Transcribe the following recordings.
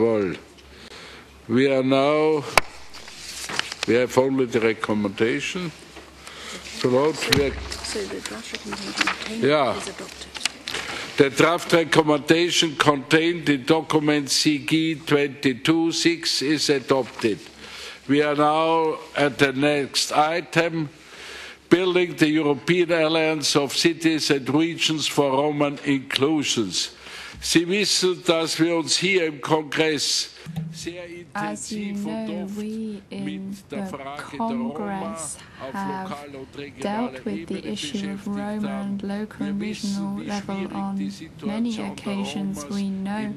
world. We have only the recommendation. So the draft recommendation is adopted. The draft recommendation contained in document CG 22.6 is adopted. We are now at the next item, building the European Alliance of Cities and Regions for Roma Inclusions. Sie wissen, dass wir uns hier im Kongress sehr intensiv mit der Frage der Roma auf lokal und regionaler Ebene beschäftigt haben. Wir wissen, wie schwierig die Situation der Roma in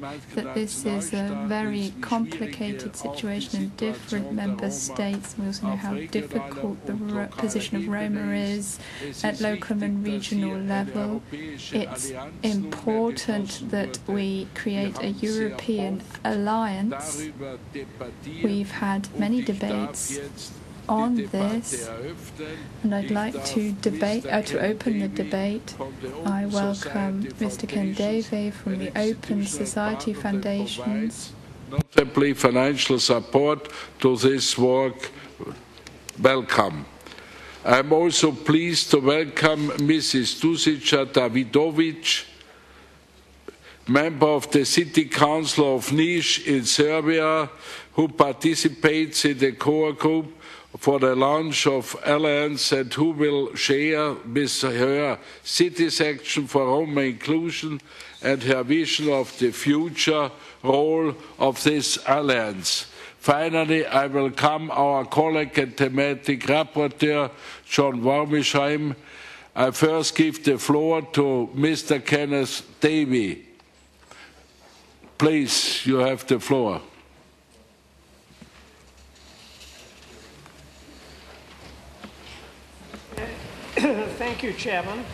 manchen Nationalstaaten ist, we create a European alliance. We've had many debates on this, and I'd like to open the debate. I welcome Mr. Kenneth Davey from the Open Society Foundations. Notably financial support to this work, welcome. I'm also pleased to welcome Mrs. Dušica Davidović, member of the City Council of Niš in Serbia, who participates in the core group for the launch of Alliance and who will share with her city's action for Roma inclusion and her vision of the future role of this alliance. Finally, I welcome our colleague and thematic rapporteur, John Warmisham. I first give the floor to Mr. Kenneth Davey. Please, you have the floor. Thank you, Chairman.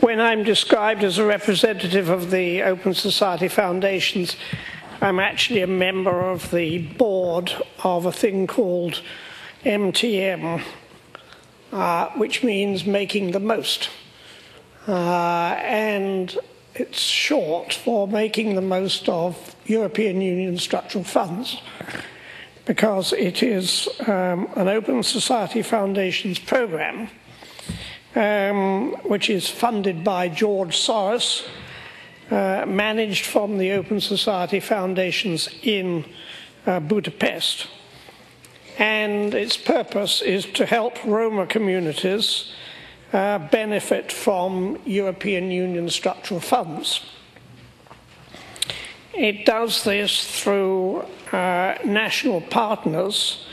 When I'm described as a representative of the Open Society Foundations, I'm actually a member of the board of a thing called MTM. Which means making the most. And it's short for making the most of European Union structural funds, because it is an Open Society Foundations program which is funded by George Soros, managed from the Open Society Foundations in Budapest. And its purpose is to help Roma communities benefit from European Union structural funds. It does this through national partners,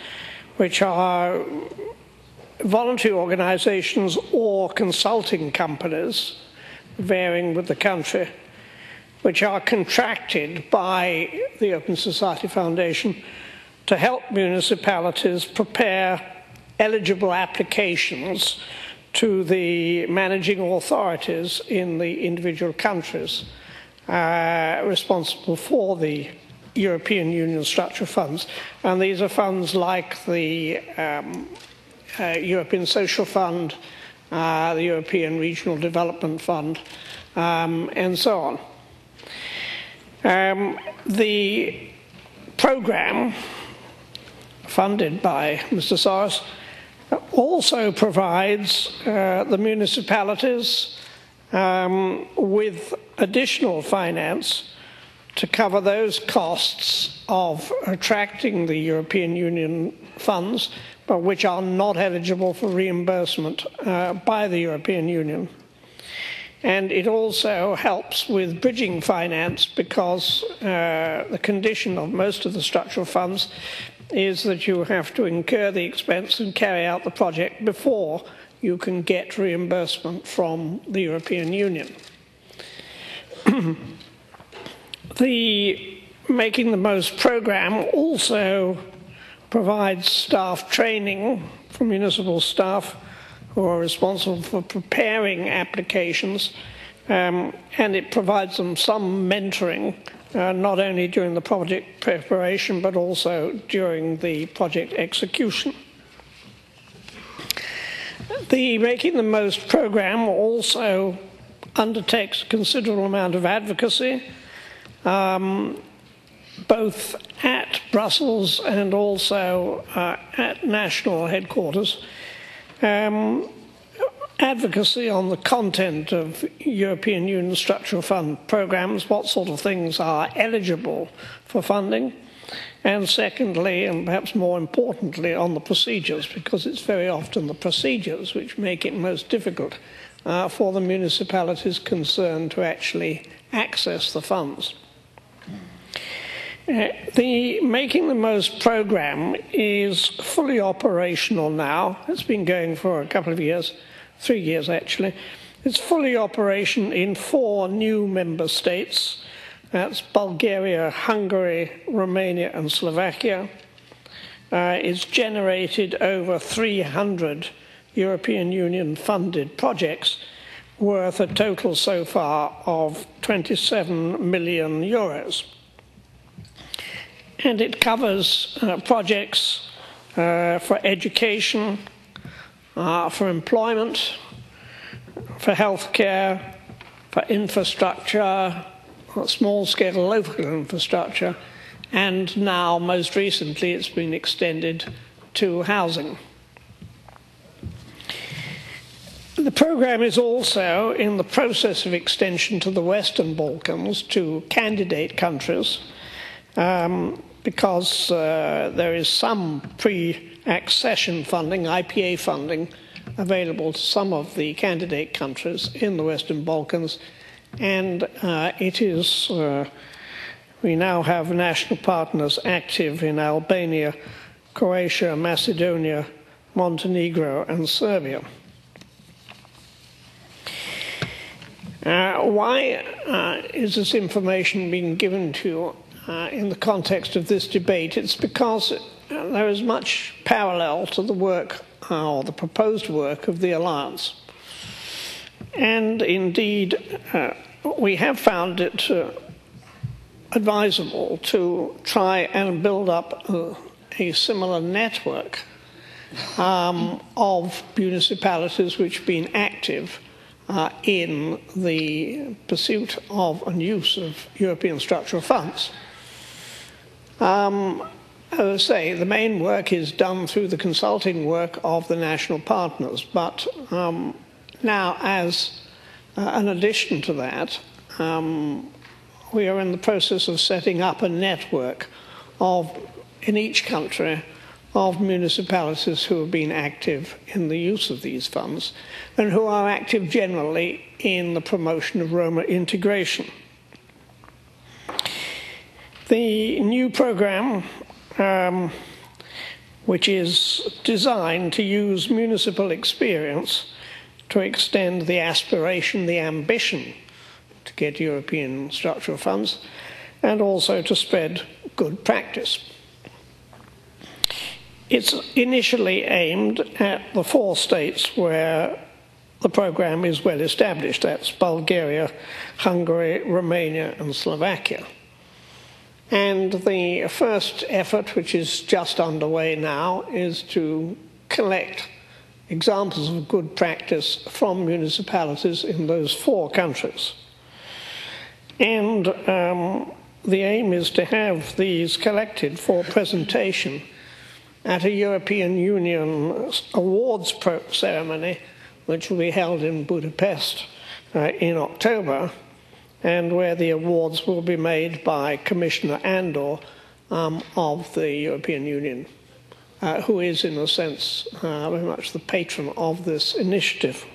which are voluntary organizations or consulting companies, varying with the country, which are contracted by the Open Society Foundation to help municipalities prepare eligible applications to the managing authorities in the individual countries responsible for the European Union structural funds. And these are funds like the European Social Fund, the European Regional Development Fund, and so on. The program funded by Mr. Soros also provides the municipalities with additional finance to cover those costs of attracting the European Union funds, but which are not eligible for reimbursement by the European Union. And it also helps with bridging finance, because the condition of most of the structural funds is that you have to incur the expense and carry out the project before you can get reimbursement from the European Union. The Making the Most program also provides staff training for municipal staff who are responsible for preparing applications, and it provides them some mentoring, not only during the project preparation, but also during the project execution. The Making the Most program also undertakes a considerable amount of advocacy, both at Brussels and also at national headquarters, advocacy on the content of European Union Structural Fund programmes, what sort of things are eligible for funding, and secondly, and perhaps more importantly, on the procedures, because it's very often the procedures which make it most difficult for the municipalities concerned to actually access the funds. The Making the Most programme is fully operational now. It's been going for a couple of years, 3 years actually. It's fully operational in 4 new member states. That's Bulgaria, Hungary, Romania and Slovakia. It's generated over 300 European Union funded projects worth a total so far of 27 million euros. And it covers projects for education, for employment, for healthcare, for infrastructure, small-scale local infrastructure, and now, most recently, it's been extended to housing. The programme is also in the process of extension to the Western Balkans, to candidate countries, because there is some pre-accession funding, IPA funding, available to some of the candidate countries in the Western Balkans, and it is, we now have national partners active in Albania, Croatia, Macedonia, Montenegro and Serbia. Why is this information being given to you in the context of this debate? It's because there is much parallel to the work, or the proposed work, of the Alliance. And indeed, we have found it advisable to try and build up a similar network of municipalities which have been active in the pursuit of and use of European structural funds. As I say, the main work is done through the consulting work of the national partners, but now as an addition to that, we are in the process of setting up a network of, in each country, of municipalities who have been active in the use of these funds and who are active generally in the promotion of Roma integration. The new programme, which is designed to use municipal experience to extend the aspiration, the ambition to get European structural funds, and also to spread good practice. It's initially aimed at the 4 states where the programme is well established. That's Bulgaria, Hungary, Romania and Slovakia. And the first effort, which is just underway now, is to collect examples of good practice from municipalities in those 4 countries. And the aim is to have these collected for presentation at a European Union awards ceremony, which will be held in Budapest in October, and where the awards will be made by Commissioner Andor of the European Union, who is, in a sense, very much the patron of this initiative.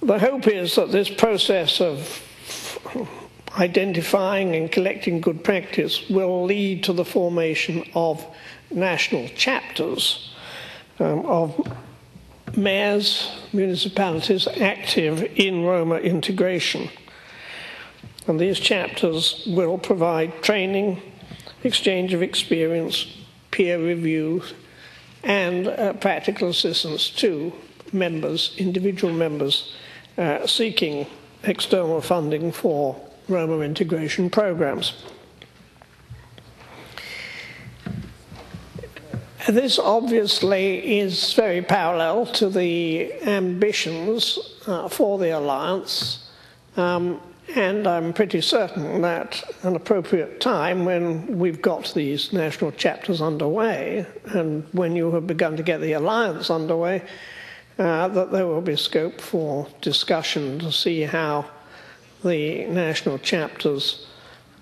The hope is that this process of identifying and collecting good practice will lead to the formation of national chapters of mayors, municipalities active in Roma integration. And these chapters will provide training, exchange of experience, peer review, and practical assistance to members, individual members, seeking external funding for Roma integration programs. This obviously is very parallel to the ambitions for the alliance, and I'm pretty certain that an appropriate time when we've got these national chapters underway and when you have begun to get the alliance underway, that there will be scope for discussion to see how the national chapters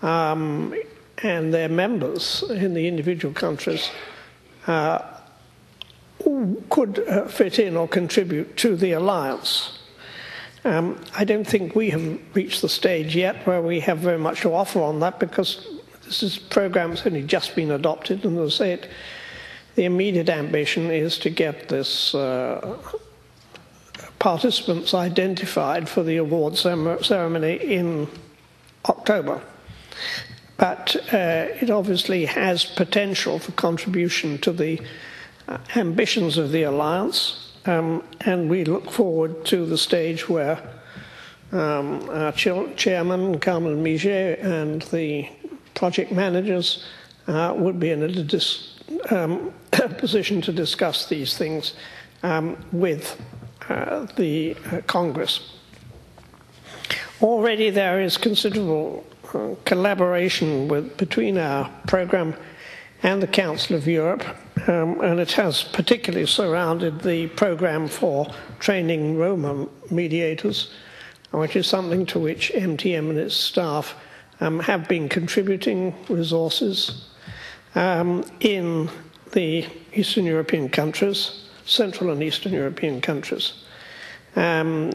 and their members in the individual countries could fit in or contribute to the alliance. I don't think we have reached the stage yet where we have very much to offer on that, because this program has only just been adopted, and as I say, the immediate ambition is to get this participants identified for the award ceremony in October. But it obviously has potential for contribution to the ambitions of the alliance, and we look forward to the stage where our chairman, Carmen Miget, and the project managers would be in a position to discuss these things with the Congress. Already there is considerable collaboration between our program and the Council of Europe, and it has particularly surrounded the program for training Roma mediators, which is something to which MTM and its staff have been contributing resources in the Eastern European countries, Central and Eastern European countries. And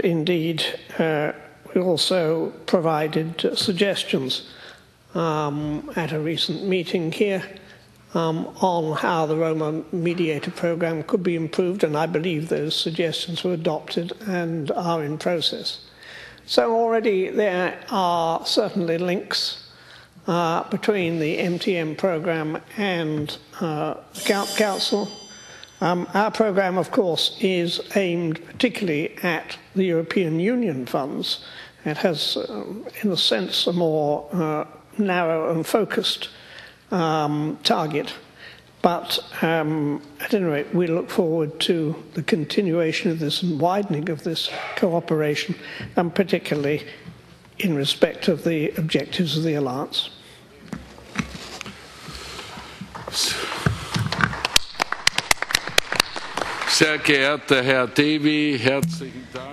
indeed, we also provided suggestions at a recent meeting here on how the Roma mediator program could be improved, and I believe those suggestions were adopted and are in process. So already there are certainly links between the MTM program and Council. Our programme, of course, is aimed particularly at the European Union funds. It has, in a sense, a more narrow and focused target. But at any rate, we look forward to the continuation of this and widening of this cooperation, and particularly in respect of the objectives of the alliance.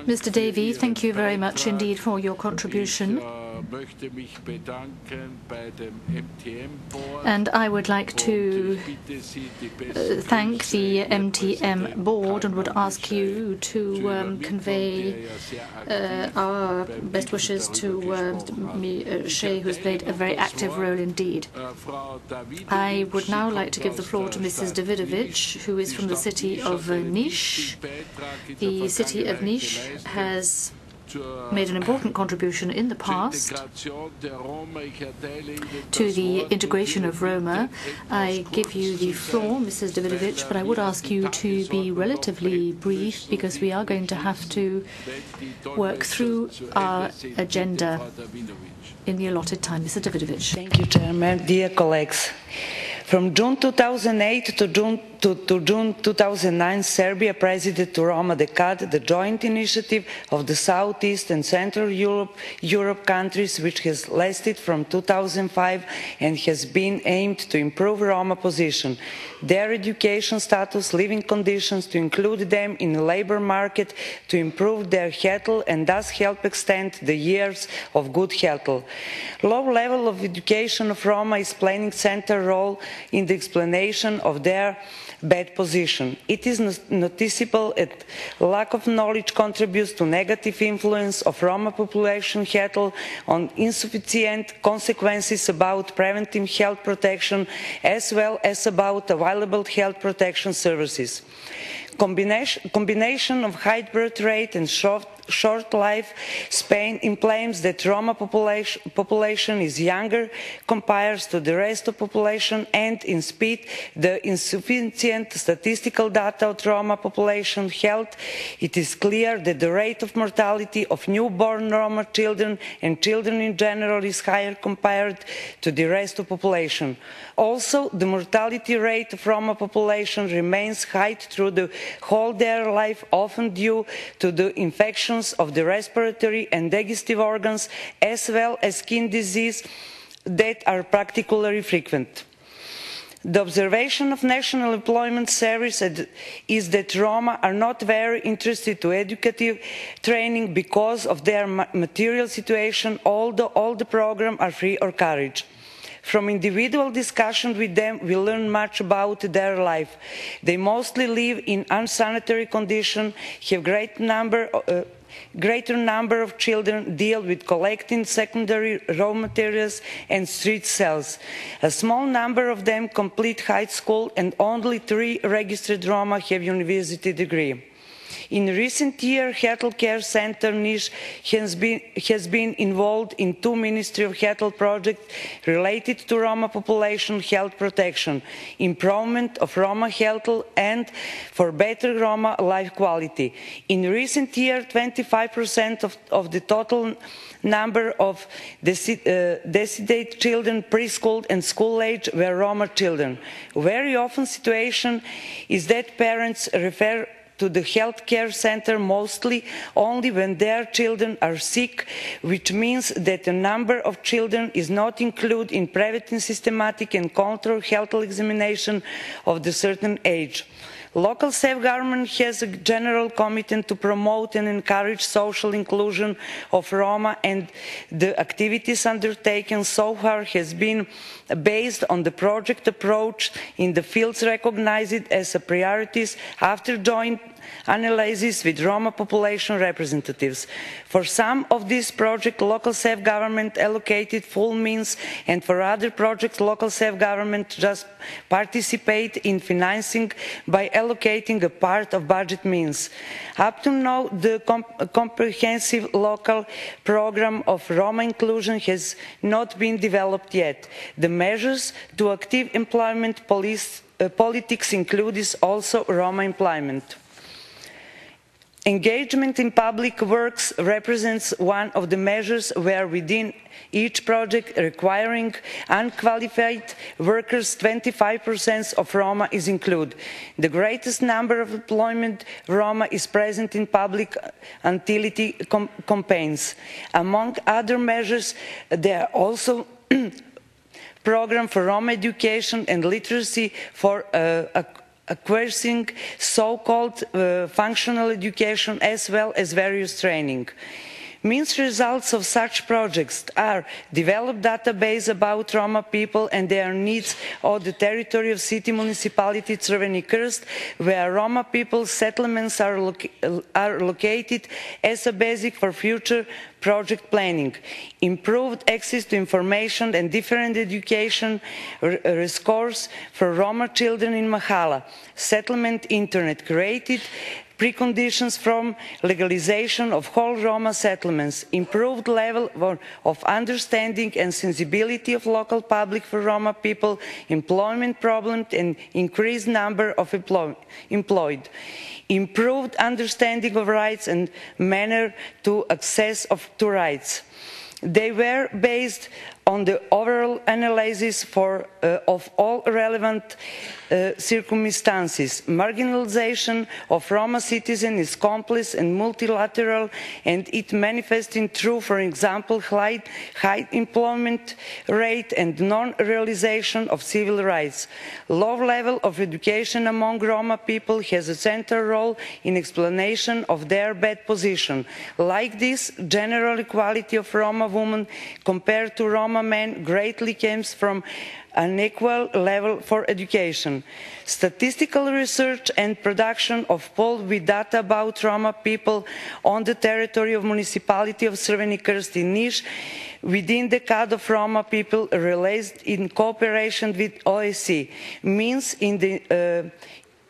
Mr. Davey, thank you very much indeed for your contribution. And I would like to thank the MTM board and would ask you to convey our best wishes to Michel, who has played a very active role indeed. I would now like to give the floor to Mrs. Davidović, who is from the city of Niš. The city of Niš has made an important contribution in the past to the integration of Roma. I give you the floor, Mrs. Davidović, but I would ask you to be relatively brief, because we are going to have to work through our agenda in the allotted time. Mrs. Davidović. Thank you, Chairman. Dear colleagues, from June 2008 to June 2009, Serbia presided to Roma Decade, the joint initiative of the Southeast and Central Europe countries, which has lasted from 2005 and has been aimed to improve Roma position, their education status, living conditions, to include them in the labour market, to improve their health and thus help extend the years of good health. Low level of education of Roma is playing a central role in the explanation of their bad position. It is noticeable that lack of knowledge contributes to negative influence of Roma population health on insufficient consequences about preventive health protection as well as about available health protection services. Combination of high birth rate and short short life span claims that Roma population is younger compared to the rest of population, and in speed the insufficient statistical data of Roma population health, it is clear that the rate of mortality of newborn Roma children and children in general is higher compared to the rest of population. Also, the mortality rate of Roma population remains high through the whole their life, often due to the infections of the respiratory and digestive organs, as well as skin disease that are particularly frequent. The observation of National Employment Service is that Roma are not very interested in educative training because of their material situation, although all the programs are free or encouraged. From individual discussion with them, we learn much about their life. They mostly live in unsanitary conditions, have greater number of children, deal with collecting secondary raw materials and street sales. A small number of them complete high school, and only 3 registered Roma have university degree. In recent years, Health Care Center Niš has been involved in 2 Ministry of Health projects related to Roma population health protection, improvement of Roma health and for better Roma life quality. In recent years, 25% of the total number of designated children preschool and school age were Roma children. Very often situation is that parents refer to the health care center mostly only when their children are sick, which means that the number of children is not included in private and systematic and controlled health examination of the certain age. Local self-government has a general commitment to promote and encourage social inclusion of Roma, and the activities undertaken so far has been based on the project approach in the fields recognized as a priorities after joint analysis with Roma population representatives. For some of these projects, local self-government allocated full means, and for other projects, local self-government just participate in financing by allocating a part of budget means. Up to now, the comprehensive local program of Roma inclusion has not been developed yet. The measures to active employment politics includes also Roma employment. Engagement in public works represents one of the measures where within each project requiring unqualified workers, 25% of Roma is included. The greatest number of employment Roma is present in public utility campaigns. Among other measures, there are also program for Roma education and literacy for acquiring so-called functional education, as well as various training. Means results of such projects are developed database about Roma people and their needs on the territory of city municipality Crveni Krst, where Roma people settlements are located as a basic for future project planning. Improved access to information and different education resources for Roma children in Mahala. Settlement internet created preconditions from legalization of whole Roma settlements, improved level of understanding and sensibility of local public for Roma people, employment problems and increased number of employed, improved understanding of rights and manner to access to rights. They were based on the overall analysis of all relevant circumstances. Marginalization of Roma citizens is complex and multilateral, and it manifests in through, for example, high employment rate and non-realization of civil rights. Low level of education among Roma people has a central role in explanation of their bad position. Like this, general equality of Roma women compared to Roma men greatly comes from an equal level for education. Statistical research and production of polls with data about Roma people on the territory of municipality of Crveni Krst in Niš within the cadre of Roma people released in cooperation with OEC means in the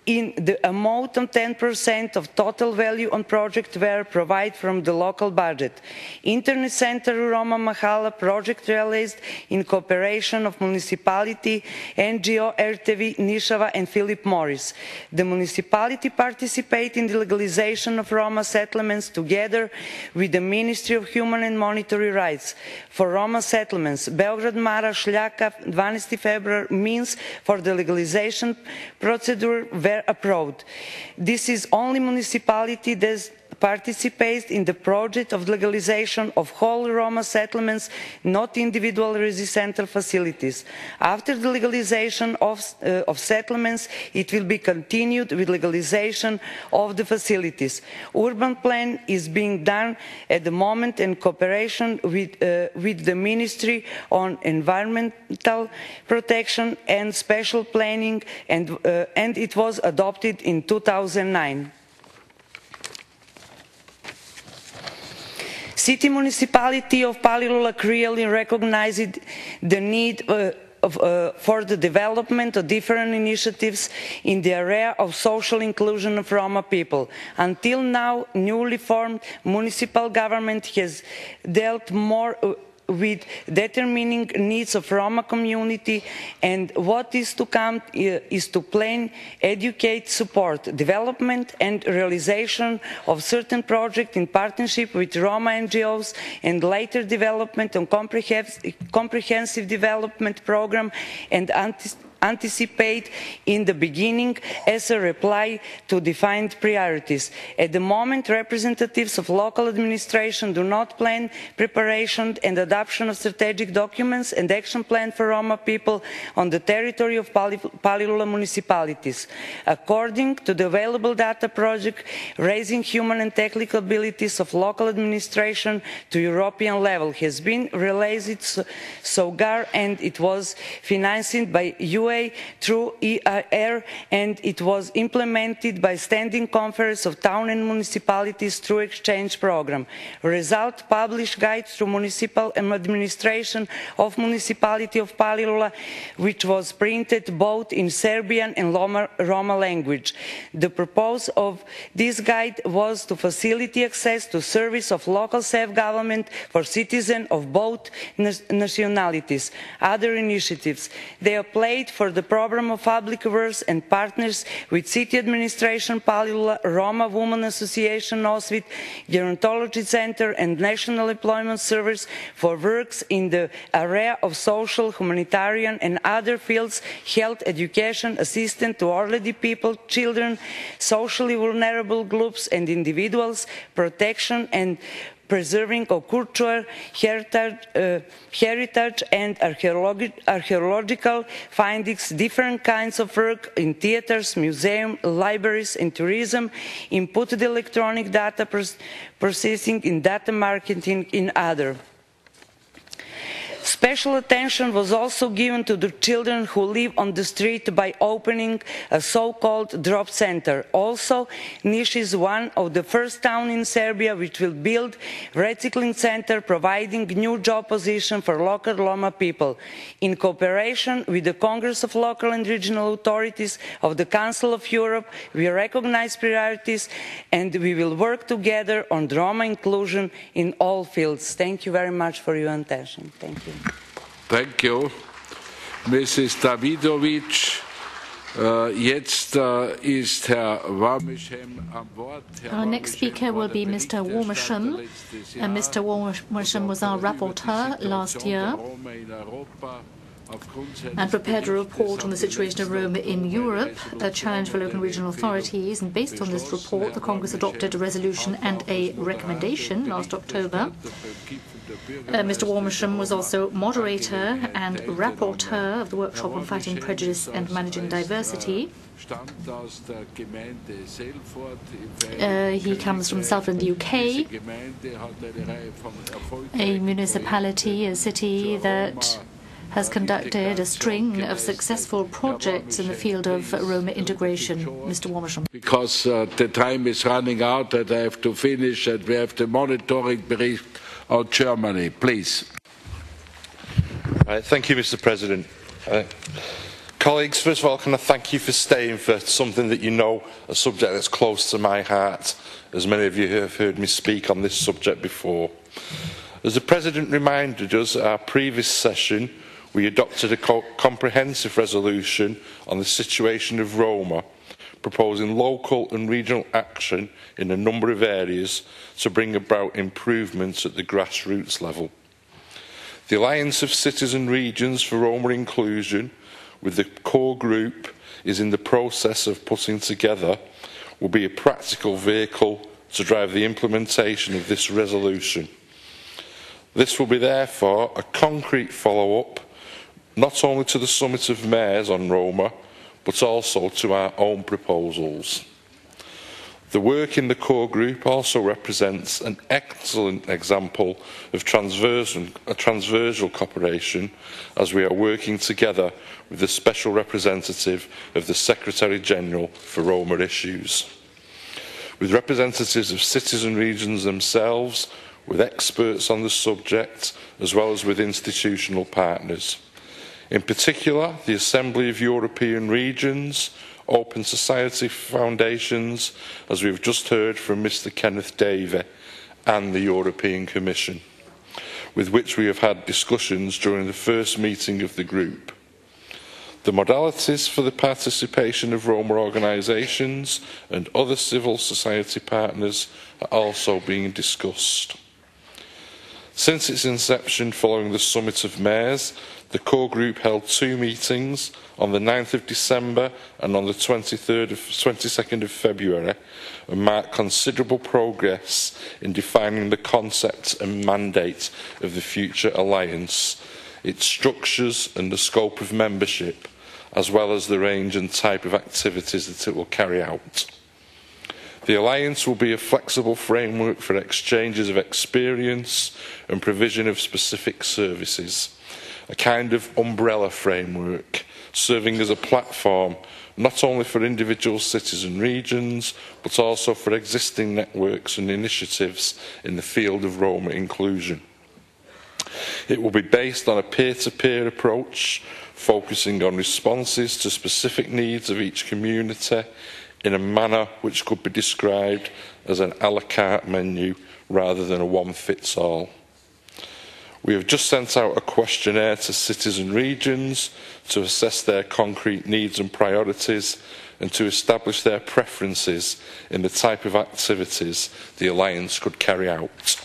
in the amount of 10% of total value on project were provided from the local budget. Internet Center Roma Mahala project realized in cooperation of municipality, NGO RTV Nishava and Philip Morris. The municipality participated in the legalization of Roma settlements together with the Ministry of Human and Monetary Rights. For Roma settlements, Belgrade Mara Šljaka 12. February means for the legalization procedure were approved. This is only municipality that participates in the project of legalization of whole Roma settlements, not individual residence center facilities. After the legalization of settlements, it will be continued with legalization of the facilities. Urban plan is being done at the moment in cooperation with the Ministry on Environmental Protection and Special Planning, and it was adopted in 2009. City municipality of Palilula clearly recognized the need for the development of different initiatives in the area of social inclusion of Roma people. Until now, newly formed municipal government has dealt more with determining needs of Roma community, and what is to come is to plan, educate, support development and realization of certain projects in partnership with Roma NGOs, and later development on comprehensive development program, and anticipate in the beginning as a reply to defined priorities. At the moment, representatives of local administration do not plan preparation and adoption of strategic documents and action plan for Roma people on the territory of Palilula municipalities. According to the available data project, raising human and technical abilities of local administration to European level has been released SOGAR, and it was financed by UN through EIR, and it was implemented by Standing Conference of Town and Municipalities through Exchange Program. Result published guide through Municipal Administration of Municipality of Palilula, which was printed both in Serbian and Roma language. The purpose of this guide was to facilitate access to service of local self-government for citizens of both nationalities. Other initiatives. They applied for the program of public works and partners with City Administration Palilula, Roma Women Association OSVIT, Gerontology Center and National Employment Service for works in the area of social, humanitarian and other fields, health, education, assistance to elderly people, children, socially vulnerable groups and individuals, protection and preserving of cultural heritage and archaeological findings, different kinds of work in theaters, museums, libraries and tourism, input the electronic data processing in data marketing in other. Special attention was also given to the children who live on the street by opening a so-called drop center. Also, Niš is one of the first towns in Serbia which will build recycling center, providing new job position for local Roma people. In cooperation with the Congress of Local and Regional Authorities of the Council of Europe, we recognize priorities and we will work together on Roma inclusion in all fields. Thank you very much for your attention. Thank you. Thank you, Mrs. Davidović. Jetzt ist Herr Warmisham am Wort. Our next speaker will be Mr. Warmisham. Mr. Warmisham was our rapporteur last year and prepared a report on the situation of Roma in Europe, a challenge for local and regional authorities. And based on this report, the Congress adopted a resolution and a recommendation last October. Mr. Warmisham was also moderator and rapporteur of the workshop on fighting prejudice and managing diversity. He comes from Salford in the UK, a municipality, a city that has conducted a string of successful projects in the field of Roma integration. Mr. Warmisham. Because the time is running out and I have to finish, and we have the monitoring brief of Germany, please. Thank you, Mr. President. Colleagues, first of all, can I thank you for staying for something that you know, a subject that's close to my heart, as many of you have heard me speak on this subject before. As the President reminded us at our previous session, we adopted a comprehensive resolution on the situation of Roma, proposing local and regional action in a number of areas to bring about improvements at the grassroots level. The Alliance of Cities and Regions for Roma Inclusion, with the core group, is in the process of putting together, will be a practical vehicle to drive the implementation of this resolution. This will be therefore a concrete follow-up, not only to the Summit of Mayors on Roma, but also to our own proposals. The work in the core group also represents an excellent example of transversal cooperation, as we are working together with the Special Representative of the Secretary-General for Roma Issues, with representatives of cities and regions themselves, with experts on the subject, as well as with institutional partners. In particular, the Assembly of European Regions, Open Society Foundations, as we've just heard from Mr. Kenneth Davey, and the European Commission, with which we have had discussions during the first meeting of the group. The modalities for the participation of Roma organisations and other civil society partners are also being discussed. Since its inception following the Summit of Mayors, the core group held two meetings on the 9th of December and on the 22nd of February, and marked considerable progress in defining the concept and mandate of the future alliance, its structures and the scope of membership, as well as the range and type of activities that it will carry out. The Alliance will be a flexible framework for exchanges of experience and provision of specific services, a kind of umbrella framework, serving as a platform not only for individual cities and regions, but also for existing networks and initiatives in the field of Roma inclusion. It will be based on a peer-to-peer approach, focusing on responses to specific needs of each community, in a manner which could be described as an à la carte menu rather than a one-fits-all. We have just sent out a questionnaire to cities and regions to assess their concrete needs and priorities, and to establish their preferences in the type of activities the Alliance could carry out.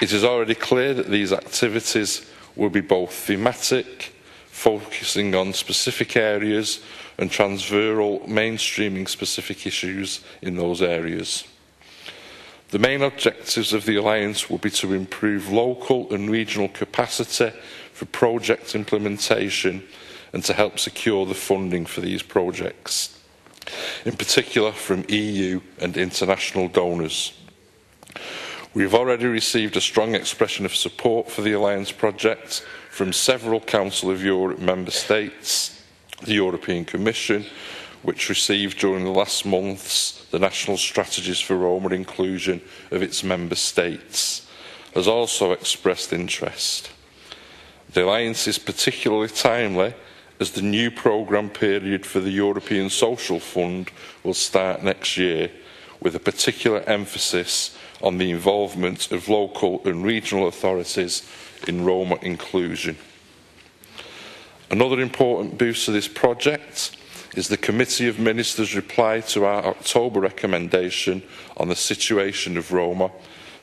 It is already clear that these activities will be both thematic, focusing on specific areas, and transversal, mainstreaming specific issues in those areas. The main objectives of the Alliance will be to improve local and regional capacity for project implementation and to help secure the funding for these projects, in particular from EU and international donors. We have already received a strong expression of support for the Alliance project from several Council of Europe member states, the European Commission, which received during the last months the National Strategies for Roma Inclusion of its member states, has also expressed interest. The Alliance is particularly timely, as the new programme period for the European Social Fund will start next year, with a particular emphasis on the involvement of local and regional authorities in Roma inclusion. Another important boost to this project is the Committee of Ministers' reply to our October recommendation on the situation of Roma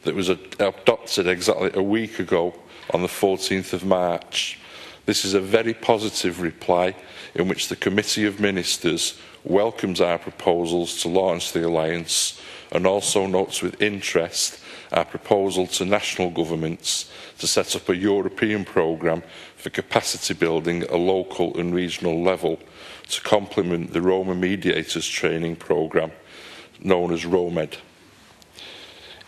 that was adopted exactly a week ago on the 14th of March. This is a very positive reply in which the Committee of Ministers welcomes our proposals to launch the Alliance, and also notes with interest our proposal to national governments to set up a European programme for capacity building at a local and regional level to complement the Roma Mediators Training Programme, known as ROMED.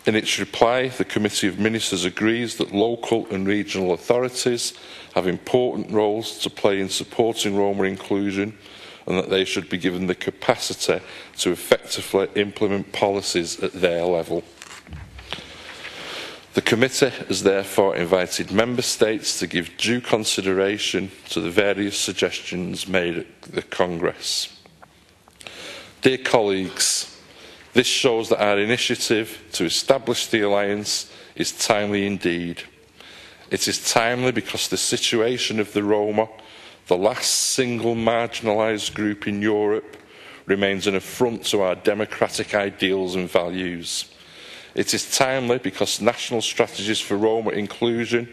In its reply, the Committee of Ministers agrees that local and regional authorities have important roles to play in supporting Roma inclusion, and that they should be given the capacity to effectively implement policies at their level. The committee has therefore invited member states to give due consideration to the various suggestions made at the Congress. Dear colleagues, this shows that our initiative to establish the Alliance is timely indeed. It is timely because the situation of the Roma, the last single marginalised group in Europe, remains an affront to our democratic ideals and values. It is timely because national strategies for Roma inclusion,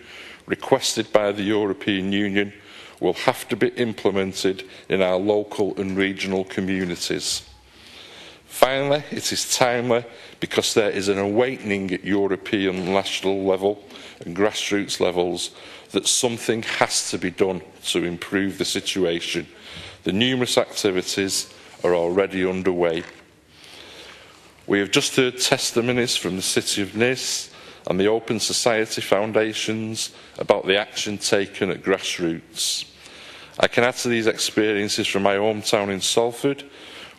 requested by the European Union, will have to be implemented in our local and regional communities. Finally, it is timely because there is an awakening at European national level and grassroots levels that something has to be done to improve the situation. The numerous activities are already underway. We have just heard testimonies from the City of Niš and the Open Society Foundations about the action taken at grassroots. I can add to these experiences from my hometown in Salford,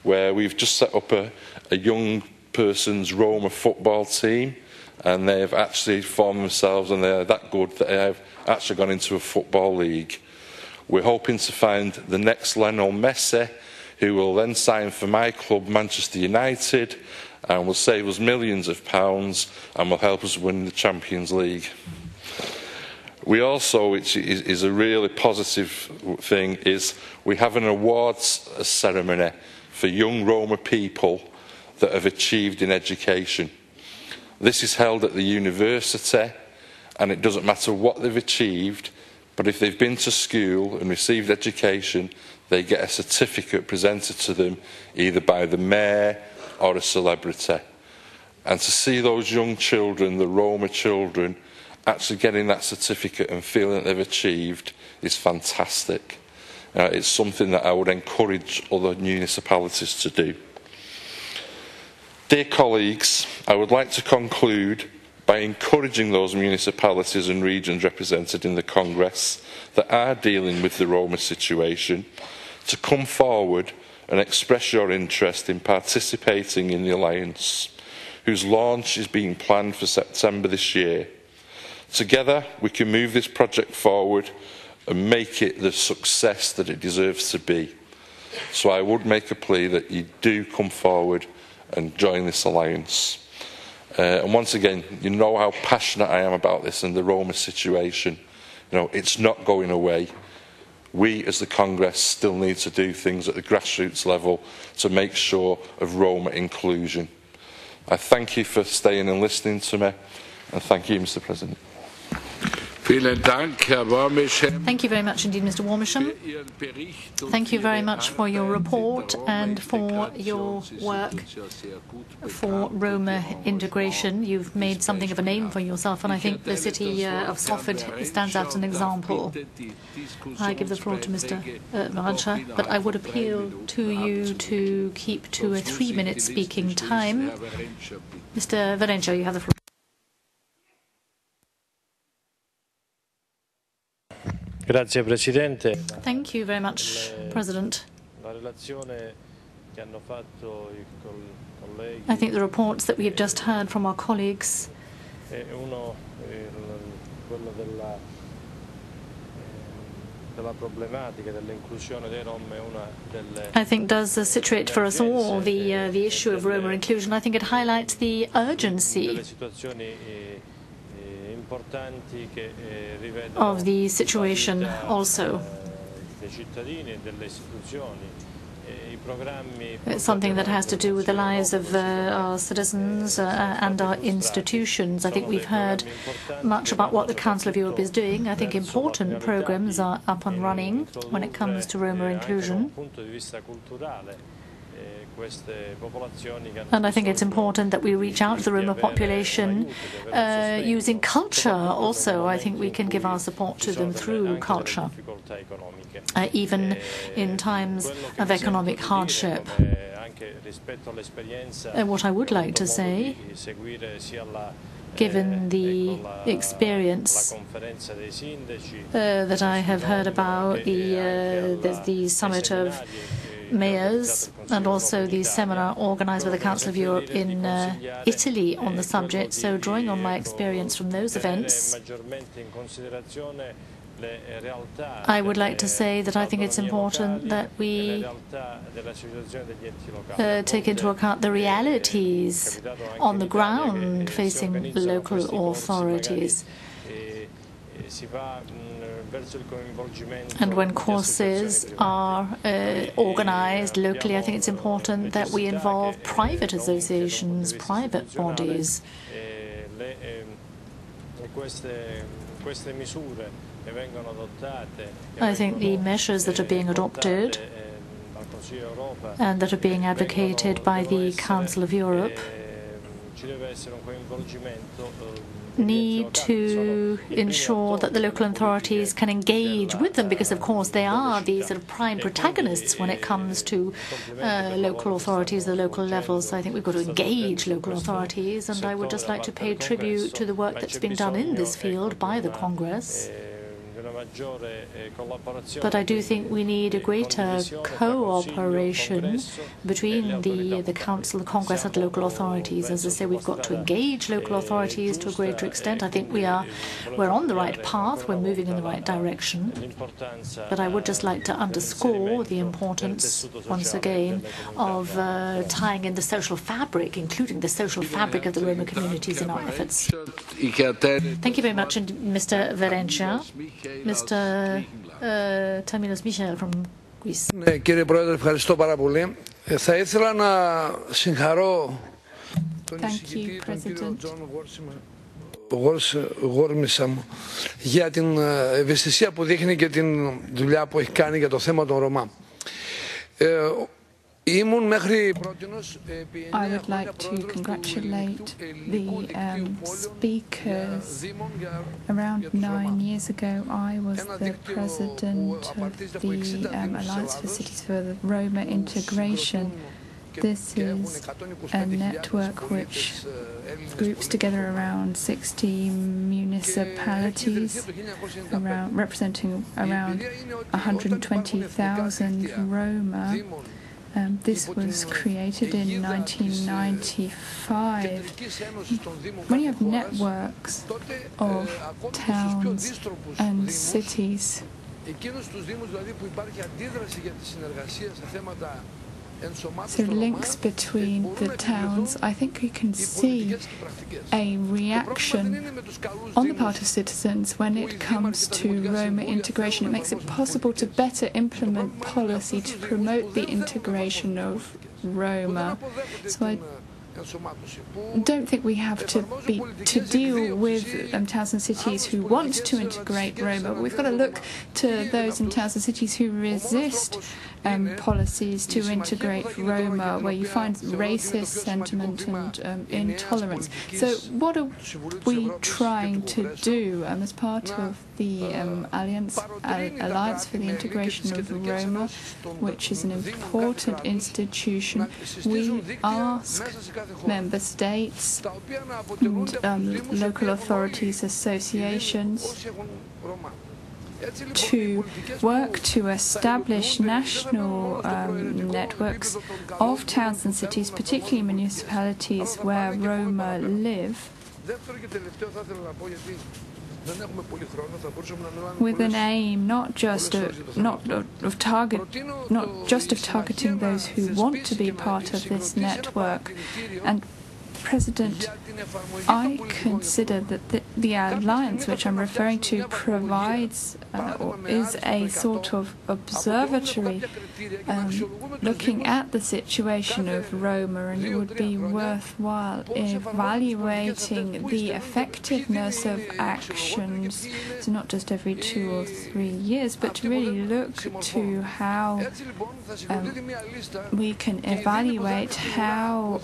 where we've just set up a young person's Roma football team, and they've actually formed themselves, and they're that good that they've actually gone into a football league. We're hoping to find the next Lionel Messi, who will then sign for my club, Manchester United, and will save us millions of pounds and will help us win the Champions League. We also, which is a really positive thing, is we have an awards ceremony for young Roma people that have achieved in education. This is held at the university, and it doesn't matter what they've achieved, but if they've been to school and received education, they get a certificate presented to them either by the mayor or a celebrity. And to see those young children, the Roma children, actually getting that certificate and feeling that they've achieved is fantastic. It's something that I would encourage other municipalities to do. Dear colleagues, I would like to conclude by encouraging those municipalities and regions represented in the Congress that are dealing with the Roma situation to come forward and express your interest in participating in the Alliance, whose launch is being planned for September this year. Together, we can move this project forward and make it the success that it deserves to be. So I would make a plea that you do come forward and join this Alliance. And once again, you know how passionate I am about this and the Roma situation. You know, it's not going away. We, as the Congress, still need to do things at the grassroots level to make sure of Roma inclusion. I thank you for staying and listening to me, and thank you, Mr. President. Thank you very much indeed, Mr. Warmisham. Thank you very much for your report and for your work for Roma integration. You've made something of a name for yourself, and I think the city of Salford stands out as an example. I give the floor to Mr. Varencio, but I would appeal to you to keep to a 3-minute speaking time. Mr. Varencio, you have the floor. Thank you very much, President. I think the reports that we have just heard from our colleagues, I think does situate for us all the issue of Roma inclusion. I think it highlights the urgency of the situation also. It's something that has to do with the lives of our citizens and our institutions. I think we've heard much about what the Council of Europe is doing. I think important programs are up and running when it comes to Roma inclusion. And I think it's important that we reach out to the Roma population using culture also. I think we can give our support to them through culture, even in times of economic hardship. What I would like to say, given the experience that I have heard about, there's the summit of mayors, and also the seminar organized by the Council of Europe in Italy on the subject. So drawing on my experience from those events, I would like to say that I think it's important that we take into account the realities on the ground facing local authorities. And when courses are organized locally, I think it's important that we involve private associations, private bodies. I think the measures that are being adopted and that are being advocated by the Council of Europe need to ensure that the local authorities can engage with them, because of course they are the sort of prime protagonists when it comes to local authorities, the local levels. So I think we've got to engage local authorities, and I would just like to pay tribute to the work that's been done in this field by the Congress. But I do think we need a greater cooperation between the Council, the Congress and local authorities. As I say, we've got to engage local authorities to a greater extent. I think we're on the right path, we're moving in the right direction. But I would just like to underscore the importance, once again, of tying in the social fabric, including the social fabric of the Roma communities in our efforts. Thank you very much, and Mr. Varencio. Mr. Tamilos Michel from Greece. Thank you, President. Warmisham για την ευαισθησία που δείχνει και την δουλειά που έχει κάνει για το θέμα των Ρωμά. I would like to congratulate the speakers. Around 9 years ago, I was the president of the Alliance for Cities for the Roma Integration. This is a network which groups together around 60 municipalities, representing around 120,000 Roma. This was created in 1995. When you have networks of towns and cities, so links between the towns, I think you can see a reaction on the part of citizens when it comes to Roma integration. It makes it possible to better implement policy to promote the integration of Roma. So I don't think we have to deal with towns and cities who want to integrate Roma. We've got to look to those in towns and cities who resist policies to integrate Roma, where you find racist sentiment and intolerance. So what are we trying to do as part of the Alliance for the Integration of Roma, which is an important institution? We ask member states and local authorities, associations to work to establish national networks of towns and cities, particularly municipalities where Roma live, with an aim not just of targeting those who want to be part of this network. And President, I consider that the alliance which I'm referring to provides or is a sort of observatory looking at the situation of Roma, and it would be worthwhile evaluating the effectiveness of actions, so not just every 2 or 3 years, but to really look to how we can evaluate how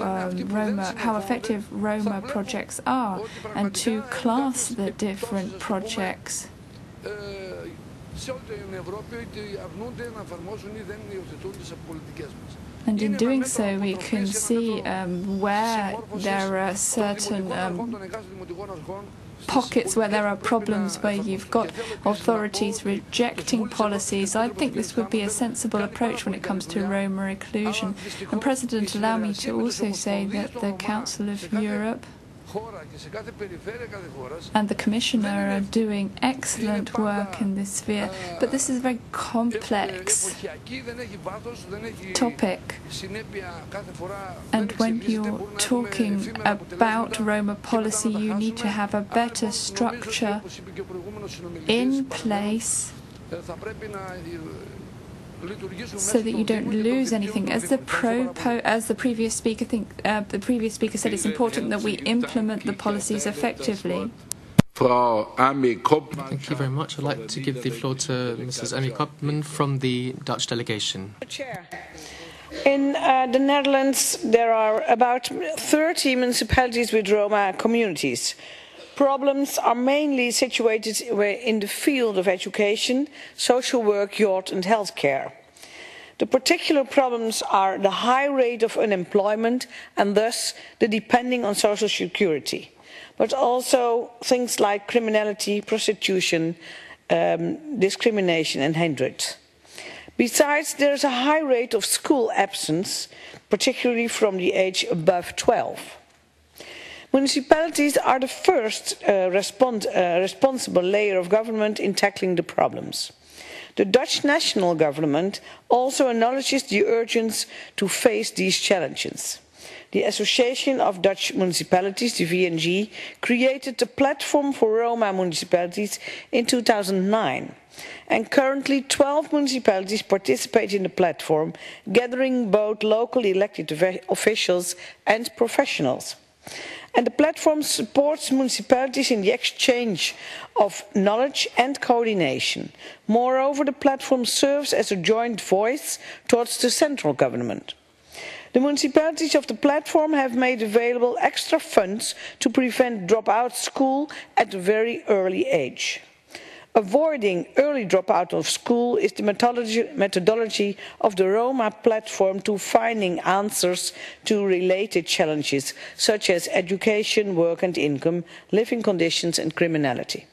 effective Roma projects are, and to class the different projects. And in doing so, we can see where there are certain pockets where there are problems, where you've got authorities rejecting policies. I think this would be a sensible approach when it comes to Roma inclusion. And President, allow me to also say that the Council of Europe and the Commissioner are doing excellent work in this sphere, but this is a very complex topic. And when you're talking about Roma policy, you need to have a better structure in place so that you don't lose anything. As the previous speaker said, it's important that we implement the policies effectively. Thank you very much. I'd like to give the floor to Mrs. Amy Koppman from the Dutch delegation. In the Netherlands, there are about 30 municipalities with Roma communities. Problems are mainly situated in the field of education, social work, youth and healthcare. The particular problems are the high rate of unemployment and thus the depending on social security, but also things like criminality, prostitution, discrimination and hatred. Besides, there is a high rate of school absence, particularly from the age above 12. Municipalities are the first responsible layer of government in tackling the problems. The Dutch national government also acknowledges the urgency to face these challenges. The Association of Dutch Municipalities, the VNG, created the Platform for Roma Municipalities in 2009. And currently 12 municipalities participate in the platform, gathering both local elected officials and professionals. And the platform supports municipalities in the exchange of knowledge and coordination. Moreover, the platform serves as a joint voice towards the central government. The municipalities of the platform have made available extra funds to prevent dropout school at a very early age. Avoiding early dropout of school is the methodology of the Roma platform to finding answers to related challenges such as education, work and income, living conditions and criminality.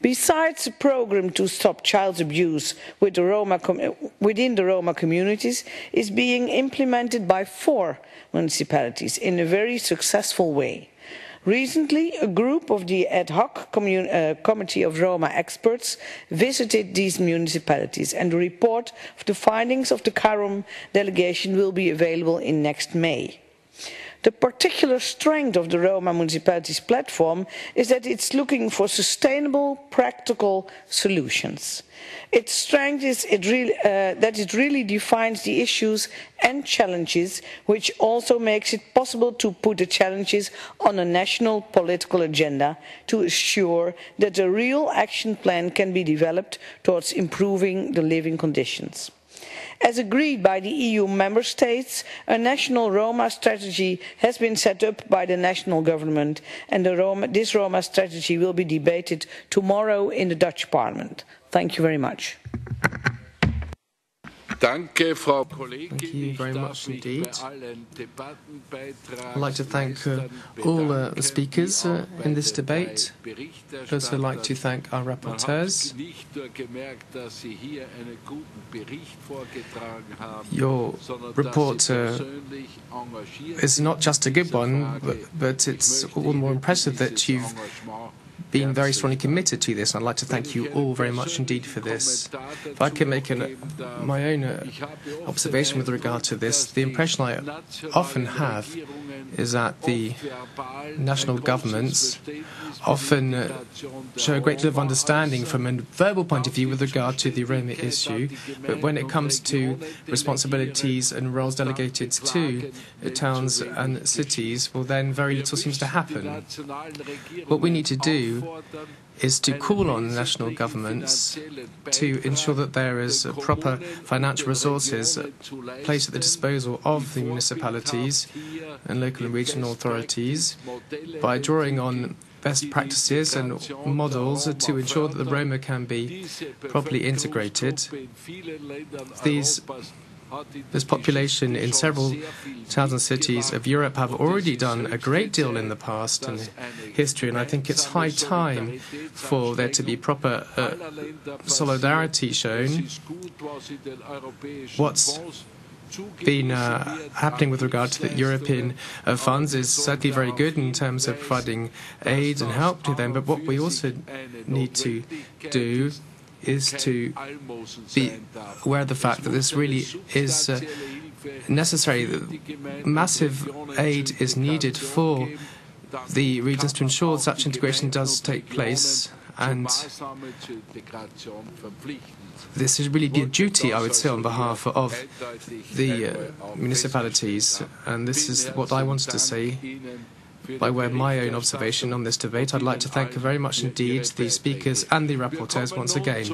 Besides the program to stop child abuse within the Roma communities is being implemented by 4 municipalities in a very successful way. Recently, a group of the ad hoc committee of Roma experts visited these municipalities, and a report of the findings of the Carom delegation will be available in next May. The particular strength of the Roma municipalities platform is that it's looking for sustainable, practical solutions. Its strength is that it really defines the issues and challenges, which also makes it possible to put the challenges on a national political agenda to assure that a real action plan can be developed towards improving the living conditions. As agreed by the EU member states, a national Roma strategy has been set up by the national government, and this Roma strategy will be debated tomorrow in the Dutch Parliament. Thank you very much. Thank you very much indeed. I'd like to thank all the speakers in this debate. I'd also like to thank our rapporteurs. Your report is not just a good one, but it's all the more impressive that you've been very strongly committed to this. I'd like to thank you all very much indeed for this. If I can make my own observation with regard to this, the impression I often have is that the national governments often show a great deal of understanding from a verbal point of view with regard to the Roma issue, but when it comes to responsibilities and roles delegated to towns and cities, well then very little seems to happen. What we need to do is to call on national governments to ensure that there is proper financial resources placed at the disposal of the municipalities and local and regional authorities by drawing on best practices and models to ensure that the Roma can be properly integrated. These This population in several thousand cities of Europe have already done a great deal in the past and history, and I think it's high time for there to be proper solidarity shown. What's been happening with regard to the European funds is certainly very good in terms of providing aid and help to them, but what we also need to do is to be aware of the fact that this really is necessary. Massive aid is needed for the regions to ensure such integration does take place, and this should really be a duty, I would say, on behalf of the municipalities, and this is what I wanted to say. By way of my own observation on this debate, I'd like to thank very much indeed the speakers and the rapporteurs once again.